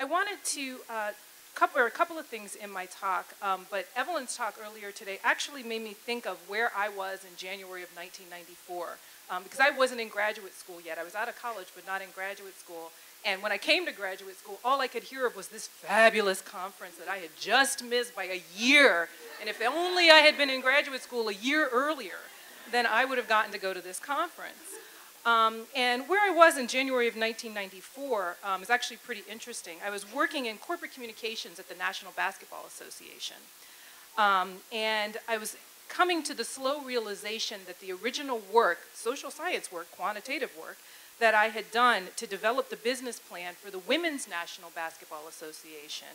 I wanted to cover a couple of things in my talk, but Evelyn's talk earlier today actually made me think of where I was in January of 1994, because I wasn't in graduate school yet. I was out of college, but not in graduate school. And when I came to graduate school, all I could hear of was this fabulous conference that I had just missed by a year. And if only I had been in graduate school a year earlier, then I would have gotten to go to this conference. And where I was in January of 1994 is actually pretty interesting. I was working in corporate communications at the National Basketball Association. And I was coming to the slow realization that the original work, social science work, quantitative work, that I had done to develop the business plan for the Women's National Basketball Association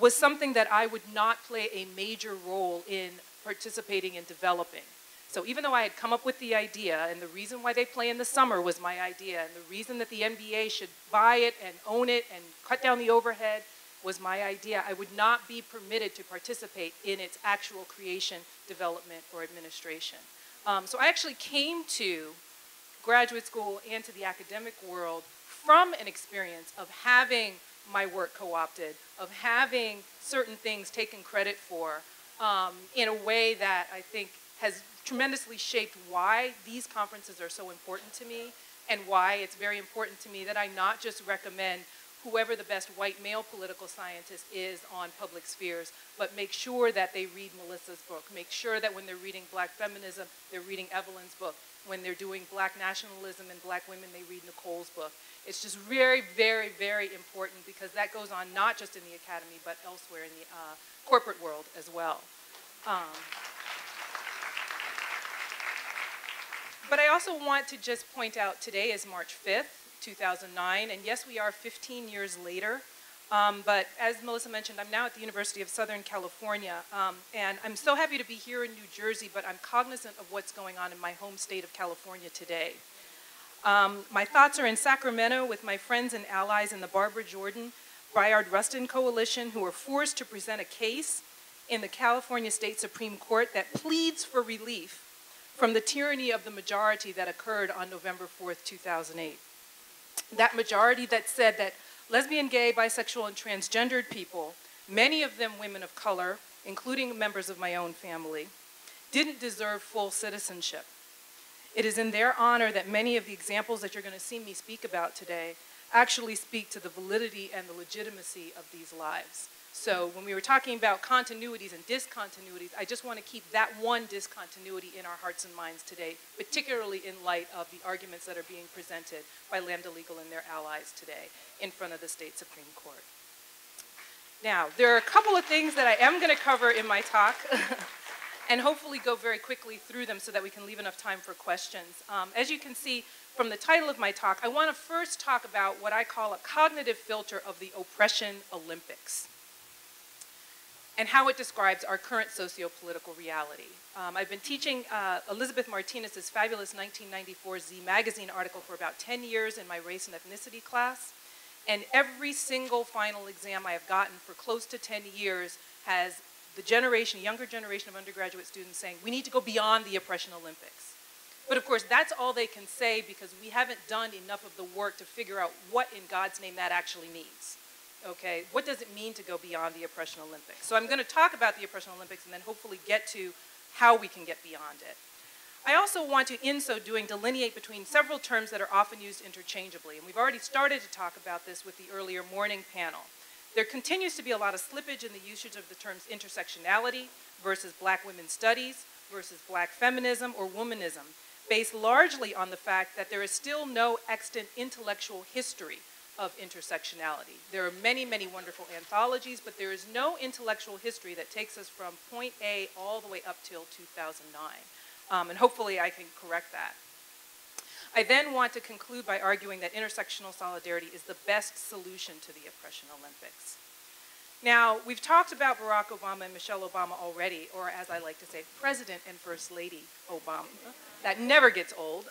was something that I would not play a major role in participating in developing. So even though I had come up with the idea, and the reason why they play in the summer was my idea, and the reason that the NBA should buy it and own it and cut down the overhead was my idea, I would not be permitted to participate in its actual creation, development, or administration. So I actually came to graduate school and to the academic world from an experience of having my work co-opted, of having certain things taken credit for in a way that I think has tremendously shaped why these conferences are so important to me and why it's very important to me that I not just recommend whoever the best white male political scientist is on public spheres, but make sure that they read Melissa's book, make sure that when they're reading Black feminism, they're reading Evelyn's book. When they're doing Black nationalism and Black women, they read Nicole's book. It's just very, very, very important because that goes on not just in the academy, but elsewhere in the corporate world as well. But I also want to just point out today is March 5th, 2009, and yes, we are 15 years later. But as Melissa mentioned, I'm now at the University of Southern California, and I'm so happy to be here in New Jersey, but I'm cognizant of what's going on in my home state of California today. My thoughts are in Sacramento with my friends and allies in the Barbara Jordan-Bayard Rustin Coalition, who were forced to present a case in the California State Supreme Court that pleads for relief from the tyranny of the majority that occurred on November 4th, 2008. That majority that said that lesbian, gay, bisexual, and transgendered people, many of them women of color, including members of my own family, didn't deserve full citizenship. It is in their honor that many of the examples that you're going to see me speak about today actually speak to the validity and the legitimacy of these lives. So when we were talking about continuities and discontinuities, I just want to keep that one discontinuity in our hearts and minds today, particularly in light of the arguments that are being presented by Lambda Legal and their allies today in front of the State Supreme Court. Now, there are a couple of things that I am going to cover in my talk, and hopefully go very quickly through them so that we can leave enough time for questions. As you can see from the title of my talk, I want to first talk about what I call a cognitive filter of the Oppression Olympics, and how it describes our current socio-political reality. I've been teaching Elizabeth Martinez's fabulous 1994 Z magazine article for about 10 years in my race and ethnicity class, and every single final exam I have gotten for close to 10 years has the generation, younger generation of undergraduate students saying, we need to go beyond the Oppression Olympics. But of course, that's all they can say because we haven't done enough of the work to figure out what in God's name that actually means. Okay, what does it mean to go beyond the Oppression Olympics? So I'm going to talk about the Oppression Olympics and then hopefully get to how we can get beyond it. I also want to, in so doing, delineate between several terms that are often used interchangeably. And we've already started to talk about this with the earlier morning panel. There continues to be a lot of slippage in the usage of the terms intersectionality versus Black women's studies versus Black feminism or womanism, based largely on the fact that there is still no extant intellectual history of intersectionality. There are many, many wonderful anthologies, but there is no intellectual history that takes us from point A all the way up till 2009. And hopefully I can correct that. I then want to conclude by arguing that intersectional solidarity is the best solution to the Oppression Olympics. Now, we've talked about Barack Obama and Michelle Obama already, or as I like to say, President and First Lady Obama. That never gets old.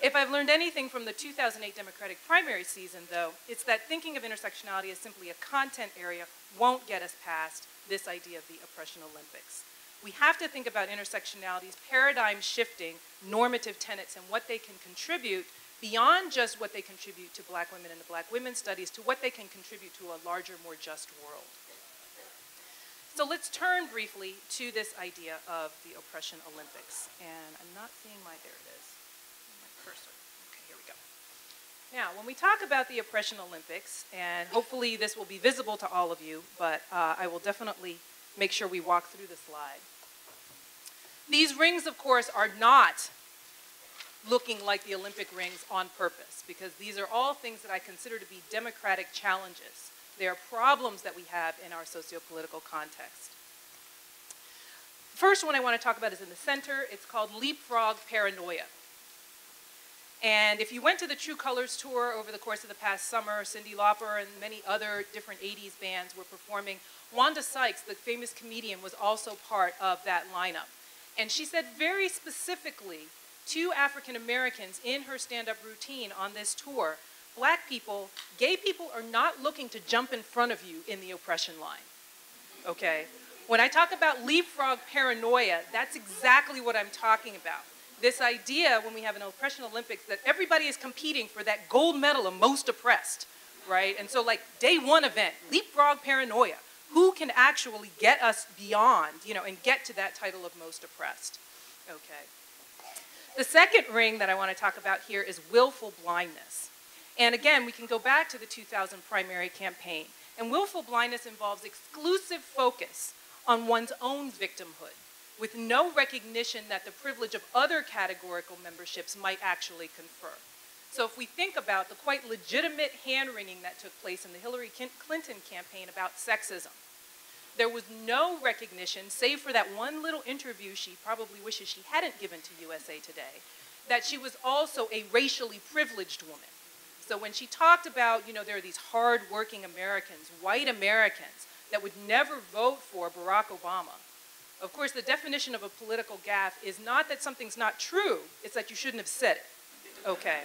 If I've learned anything from the 2008 Democratic primary season, though, it's that thinking of intersectionality as simply a content area won't get us past this idea of the Oppression Olympics. We have to think about intersectionality's paradigm-shifting normative tenets and what they can contribute beyond just what they contribute to black women and the black women's studies, to what they can contribute to a larger, more just world. So let's turn briefly to this idea of the Oppression Olympics. And I'm not seeing my, there it is, my cursor. Okay, here we go. Now, when we talk about the Oppression Olympics, and hopefully this will be visible to all of you, but I will definitely make sure we walk through the slide. These rings, of course, are not looking like the Olympic rings on purpose, because these are all things that I consider to be democratic challenges. They are problems that we have in our socio-political context. The first one I want to talk about is in the center. It's called Leapfrog Paranoia. And if you went to the True Colors tour over the course of the past summer, Cyndi Lauper and many other different 80s bands were performing. Wanda Sykes, the famous comedian, was also part of that lineup. And she said very specifically to African Americans in her stand-up routine on this tour, black people, gay people are not looking to jump in front of you in the oppression line, okay? When I talk about leapfrog paranoia, that's exactly what I'm talking about. This idea, when we have an Oppression Olympics, that everybody is competing for that gold medal of most oppressed, right? And so like day one event, leapfrog paranoia. Who can actually get us beyond, you know, and get to that title of most oppressed, okay? The second ring that I want to talk about here is willful blindness. And again, we can go back to the 2000 primary campaign. And willful blindness involves exclusive focus on one's own victimhood, with no recognition that the privilege of other categorical memberships might actually confer. So if we think about the quite legitimate hand-wringing that took place in the Hillary Clinton campaign about sexism, there was no recognition, save for that one little interview she probably wishes she hadn't given to USA Today, that she was also a racially privileged woman. So when she talked about, you know, there are these hard-working Americans, white Americans, that would never vote for Barack Obama. Of course, the definition of a political gaffe is not that something's not true, it's that you shouldn't have said it, okay?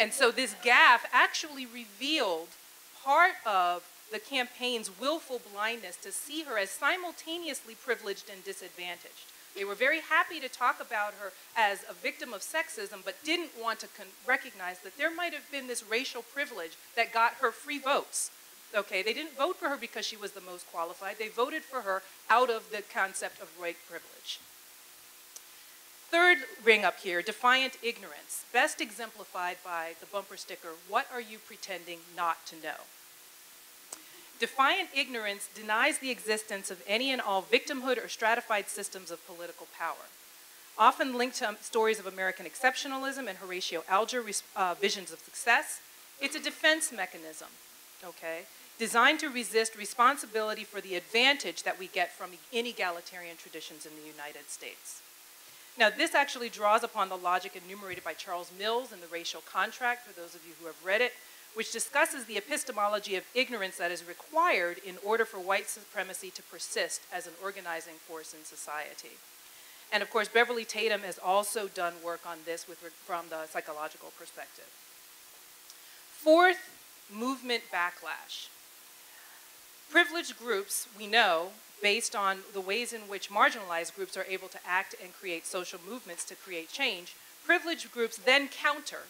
And so this gaffe actually revealed part of the campaign's willful blindness to see her as simultaneously privileged and disadvantaged. They were very happy to talk about her as a victim of sexism, but didn't want to recognize that there might have been this racial privilege that got her free votes. Okay, they didn't vote for her because she was the most qualified. They voted for her out of the concept of white privilege. Third ring up here, defiant ignorance, best exemplified by the bumper sticker, what are you pretending not to know? Defiant ignorance denies the existence of any and all victimhood or stratified systems of political power. Often linked to stories of American exceptionalism and Horatio Alger visions of success, it's a defense mechanism, okay, designed to resist responsibility for the advantage that we get from inegalitarian traditions in the United States. Now, this actually draws upon the logic enumerated by Charles Mills in The Racial Contract, for those of you who have read it, which discusses the epistemology of ignorance that is required in order for white supremacy to persist as an organizing force in society. And of course, Beverly Tatum has also done work on this from the psychological perspective. Fourth, movement backlash. Privileged groups, we know, based on the ways in which marginalized groups are able to act and create social movements to create change, privileged groups then counter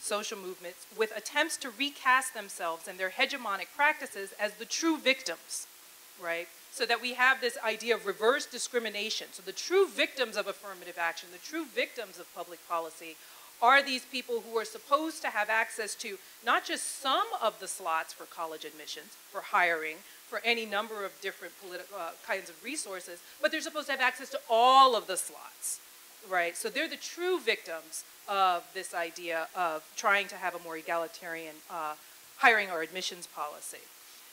social movements with attempts to recast themselves and their hegemonic practices as the true victims, right? So that we have this idea of reverse discrimination. So the true victims of affirmative action, the true victims of public policy are these people who are supposed to have access to not just some of the slots for college admissions, for hiring, for any number of different kinds of resources, but they're supposed to have access to all of the slots, right? So they're the true victims of this idea of trying to have a more egalitarian hiring or admissions policy.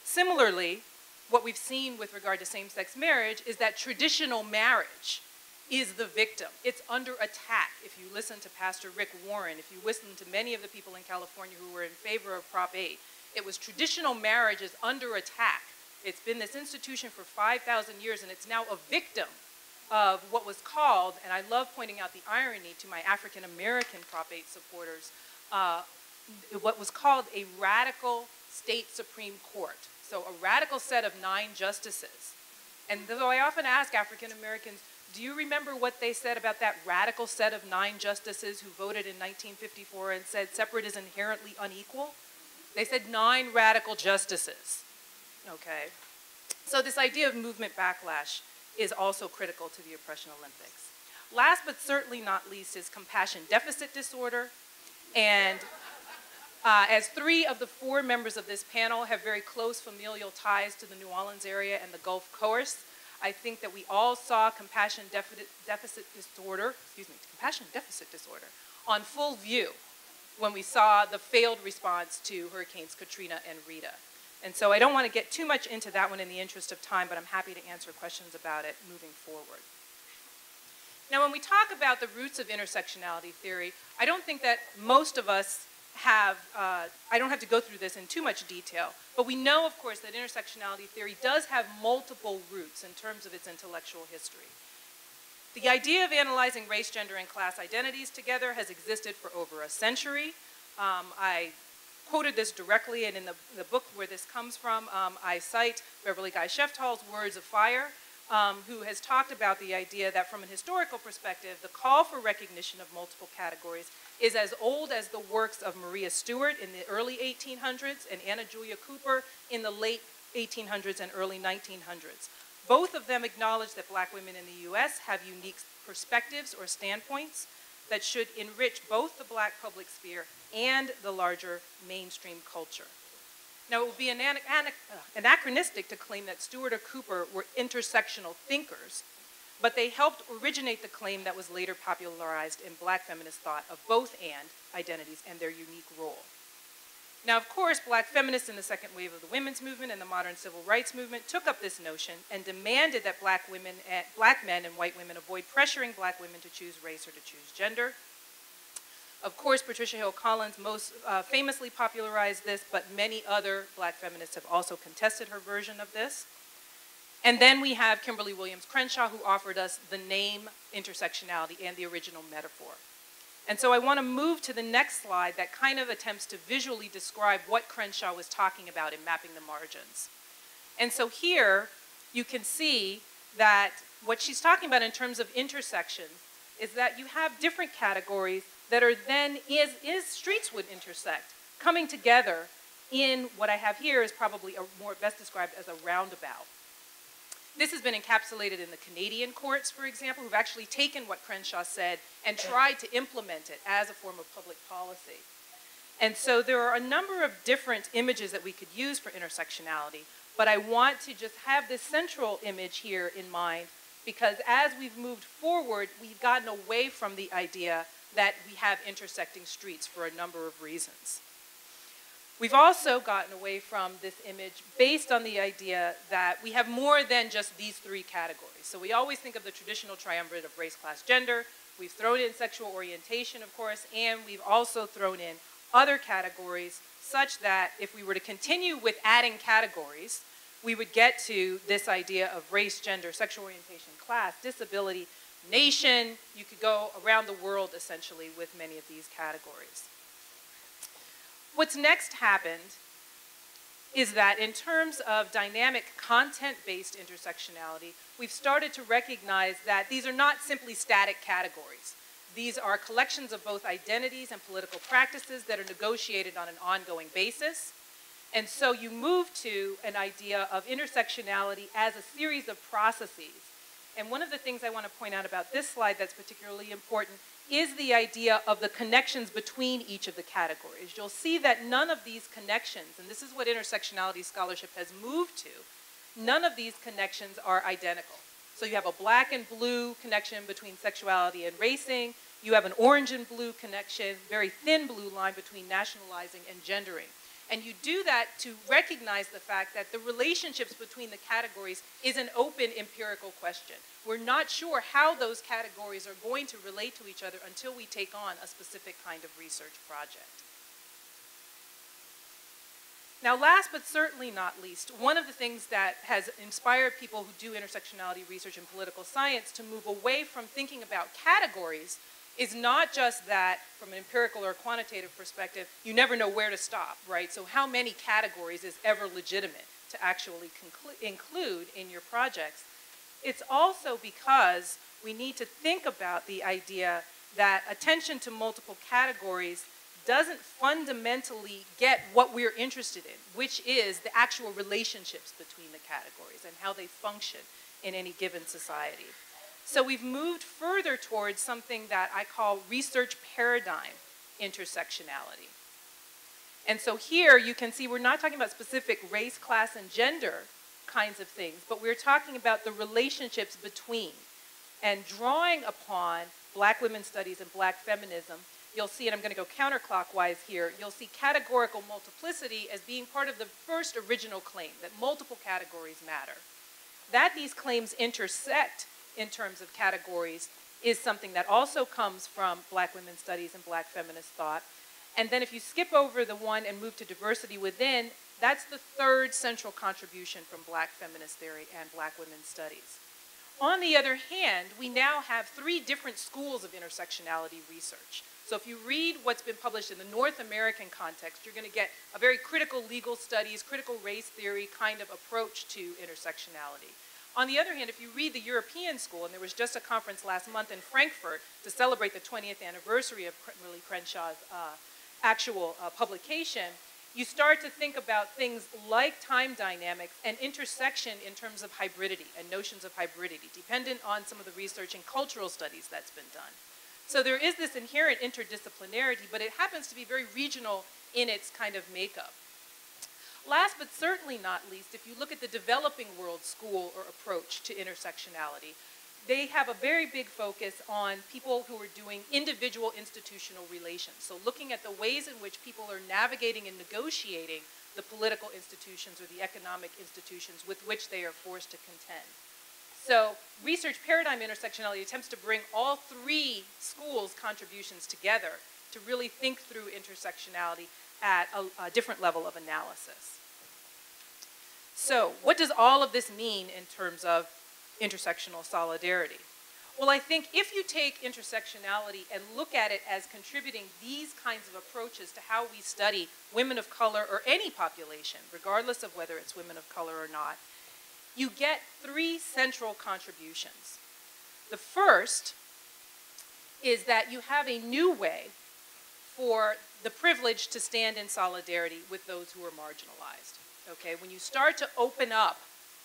Similarly, what we've seen with regard to same-sex marriage is that traditional marriage is the victim. It's under attack. If you listen to Pastor Rick Warren, if you listen to many of the people in California who were in favor of Prop 8, it was traditional marriage is under attack. It's been this institution for 5,000 years, and it's now a victim of what was called, and I love pointing out the irony to my African-American Prop 8 supporters, what was called a radical state Supreme Court. So a radical set of 9 justices. And though I often ask African-Americans, Do you remember what they said about that radical set of 9 justices who voted in 1954 and said separate is inherently unequal? They said 9 radical justices. Okay. So this idea of movement backlash is also critical to the Oppression Olympics. Last but certainly not least is compassion deficit disorder. And as 3 of the 4 members of this panel have very close familial ties to the New Orleans area and the Gulf Coast, I think that we all saw compassion deficit disorder on full view when we saw the failed response to Hurricanes Katrina and Rita. And so I don't want to get too much into that one in the interest of time, but I'm happy to answer questions about it moving forward. Now, when we talk about the roots of intersectionality theory, I don't think that most of us have, I don't have to go through this in too much detail, but we know, of course, that intersectionality theory does have multiple roots in terms of its intellectual history. The idea of analyzing race, gender, and class identities together has existed for over a century. I quoted this directly, and in the book where this comes from, I cite Beverly Guy-Sheftall's Words of Fire, who has talked about the idea that from an historical perspective, the call for recognition of multiple categories is as old as the works of Maria Stewart in the early 1800s and Anna Julia Cooper in the late 1800s and early 1900s. Both of them acknowledge that black women in the US have unique perspectives or standpoints that should enrich both the black public sphere and the larger mainstream culture. Now, it would be anachronistic to claim that Stewart or Cooper were intersectional thinkers, but they helped originate the claim that was later popularized in black feminist thought of both and identities and their unique role. Now, of course, black feminists in the second wave of the women's movement and the modern civil rights movement took up this notion and demanded that black men and white women avoid pressuring black women to choose race or to choose gender. Of course, Patricia Hill Collins most famously popularized this, but many other black feminists have also contested her version of this. And then we have Kimberlé Williams Crenshaw, who offered us the name intersectionality and the original metaphor. And so I want to move to the next slide that kind of attempts to visually describe what Crenshaw was talking about in Mapping the Margins. And so here you can see that what she's talking about in terms of intersection is that you have different categories that are then, as streets would intersect, coming together in what I have here is probably best described as a roundabout. This has been encapsulated in the Canadian courts, for example, who've actually taken what Crenshaw said and tried to implement it as a form of public policy. And so there are a number of different images that we could use for intersectionality, but I want to just have this central image here in mind because as we've moved forward, we've gotten away from the idea that we have intersecting streets for a number of reasons. We've also gotten away from this image based on the idea that we have more than just these 3 categories. So we always think of the traditional triumvirate of race, class, gender. We've thrown in sexual orientation, of course, and we've also thrown in other categories such that if we were to continue with adding categories, we would get to this idea of race, gender, sexual orientation, class, disability, nation. You could go around the world, essentially, with many of these categories. What's next happened is that in terms of dynamic content-based intersectionality, we've started to recognize that these are not simply static categories. These are collections of both identities and political practices that are negotiated on an ongoing basis. And so you move to an idea of intersectionality as a series of processes. And one of the things I want to point out about this slide that's particularly important is the idea of the connections between each of the categories. You'll see that none of these connections, and this is what intersectionality scholarship has moved to, none of these connections are identical. So you have a black and blue connection between sexuality and racing. You have an orange and blue connection, very thin blue line between nationalizing and gendering. And you do that to recognize the fact that the relationships between the categories is an open empirical question. We're not sure how those categories are going to relate to each other until we take on a specific kind of research project. Now, last but certainly not least, one of the things that has inspired people who do intersectionality research in political science to move away from thinking about categories is not just that from an empirical or quantitative perspective, you never know where to stop, right? So how many categories is ever legitimate to actually include in your projects? It's also because we need to think about the idea that attention to multiple categories doesn't fundamentally get what we're interested in, which is the actual relationships between the categories and how they function in any given society. So we've moved further towards something that I call research paradigm intersectionality. And so here you can see we're not talking about specific race, class, and gender kinds of things, but we're talking about the relationships between and drawing upon Black women's studies and Black feminism. You'll see, and I'm going to go counterclockwise here, you'll see categorical multiplicity as being part of the first original claim, that multiple categories matter. That these claims intersect in terms of categories is something that also comes from Black women's studies and Black feminist thought. And then if you skip over the one and move to diversity within, that's the third central contribution from Black feminist theory and Black women's studies. On the other hand, we now have three different schools of intersectionality research. So if you read what's been published in the North American context, you're going to get a very critical legal studies, critical race theory kind of approach to intersectionality. On the other hand, if you read the European school, and there was just a conference last month in Frankfurt to celebrate the 20th anniversary of Kimberlé Crenshaw's actual publication, you start to think about things like time dynamics and intersection in terms of hybridity and notions of hybridity, dependent on some of the research and cultural studies that's been done. So there is this inherent interdisciplinarity, but it happens to be very regional in its kind of makeup. Last but certainly not least, if you look at the developing world school or approach to intersectionality, they have a very big focus on people who are doing individual institutional relations. So looking at the ways in which people are navigating and negotiating the political institutions or the economic institutions with which they are forced to contend. So research paradigm intersectionality attempts to bring all three schools' contributions together to really think through intersectionality at a different level of analysis. So what does all of this mean in terms of intersectional solidarity? Well, I think if you take intersectionality and look at it as contributing these kinds of approaches to how we study women of color or any population, regardless of whether it's women of color or not, you get three central contributions. The first is that you have a new way for the privileged to stand in solidarity with those who are marginalized. Okay, when you start to open up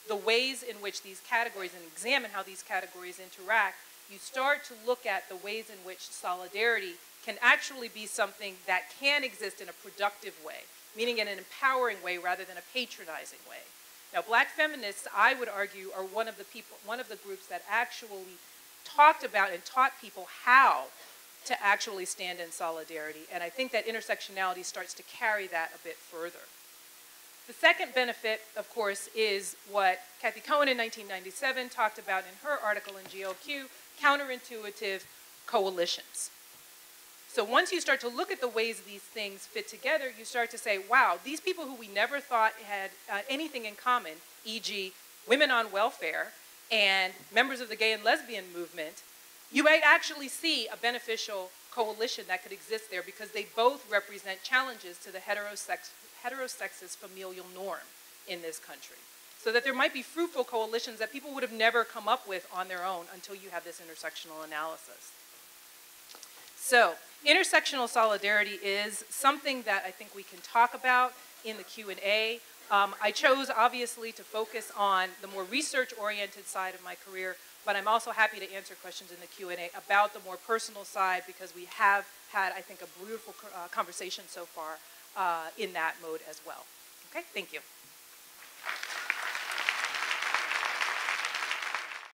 the ways in which these categories and examine how these categories interact, you start to look at the ways in which solidarity can actually be something that can exist in a productive way, meaning in an empowering way rather than a patronizing way. Now, Black feminists, I would argue, are one of the people, one of the groups that actually talked about and taught people how to actually stand in solidarity. And I think that intersectionality starts to carry that a bit further. The second benefit, of course, is what Kathy Cohen in 1997 talked about in her article in GLQ, counterintuitive coalitions. So once you start to look at the ways these things fit together, you start to say, wow, these people who we never thought had anything in common, e.g. women on welfare and members of the gay and lesbian movement, you might actually see a beneficial coalition that could exist there because they both represent challenges to the heterosexist familial norm in this country. So that there might be fruitful coalitions that people would have never come up with on their own until you have this intersectional analysis. So intersectional solidarity is something that I think we can talk about in the Q&A. I chose, obviously, to focus on the more research-oriented side of my career, but I'm also happy to answer questions in the Q&A about the more personal side because we have had, I think, a beautiful conversation so far in that mode as well. Okay, thank you.